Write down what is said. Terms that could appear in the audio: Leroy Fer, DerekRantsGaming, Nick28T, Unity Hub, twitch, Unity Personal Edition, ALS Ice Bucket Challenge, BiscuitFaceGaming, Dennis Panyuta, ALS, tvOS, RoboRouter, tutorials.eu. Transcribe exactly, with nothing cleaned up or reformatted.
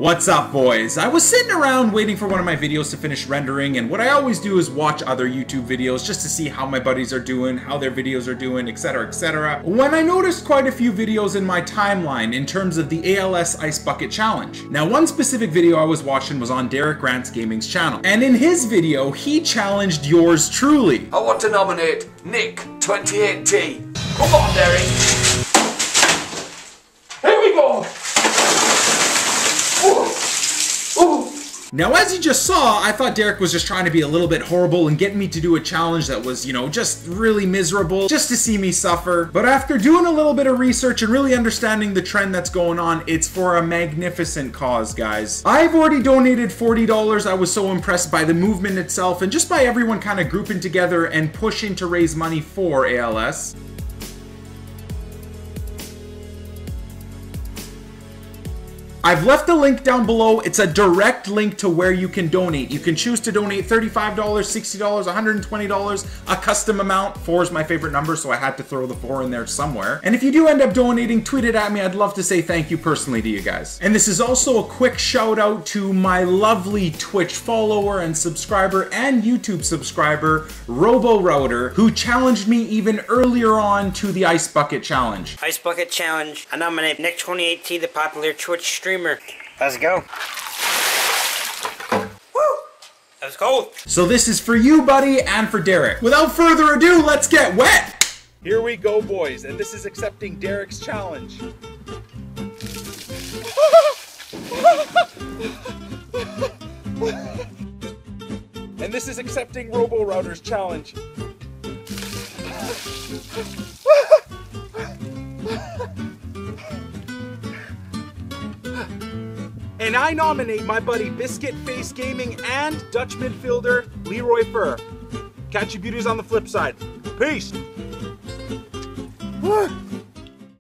What's up, boys? I was sitting around waiting for one of my videos to finish rendering, and what I always do is watch other YouTube videos just to see how my buddies are doing, how their videos are doing, etc, et cetera. When I noticed quite a few videos in my timeline in terms of the A L S Ice Bucket Challenge. Now, one specific video I was watching was on DerekRantsGaming's channel, and in his video, he challenged yours truly. I want to nominate Nick twenty-eight T. Come on, Derek. Now, as you just saw, I thought Derek was just trying to be a little bit horrible and get me to do a challenge that was, you know, just really miserable, just to see me suffer. But after doing a little bit of research and really understanding the trend that's going on, it's for a magnificent cause, guys. I've already donated forty dollars. I was so impressed by the movement itself and just by everyone kind of grouping together and pushing to raise money for A L S. I've left a link down below. It's a direct link to where you can donate. You can choose to donate thirty-five dollars, sixty dollars, one hundred twenty dollars, a custom amount. Four is my favorite number, so I had to throw the four in there somewhere. And if you do end up donating, tweet it at me. I'd love to say thank you personally to you guys. And this is also a quick shout out to my lovely Twitch follower and subscriber and YouTube subscriber, RoboRouter, who challenged me even earlier on to the Ice Bucket Challenge. Ice Bucket Challenge. I nominate Nick twenty-eight T, the popular Twitch streamer. Let's go. Woo! That was cold. So this is for you, buddy, and for Derek. Without further ado, let's get wet. Here we go, boys, and this is accepting Derek's challenge. And this is accepting RoboRouter's challenge. And I nominate my buddy BiscuitFaceGaming and Dutch midfielder Leroy Fer. Catch you beauties on the flip side. Peace!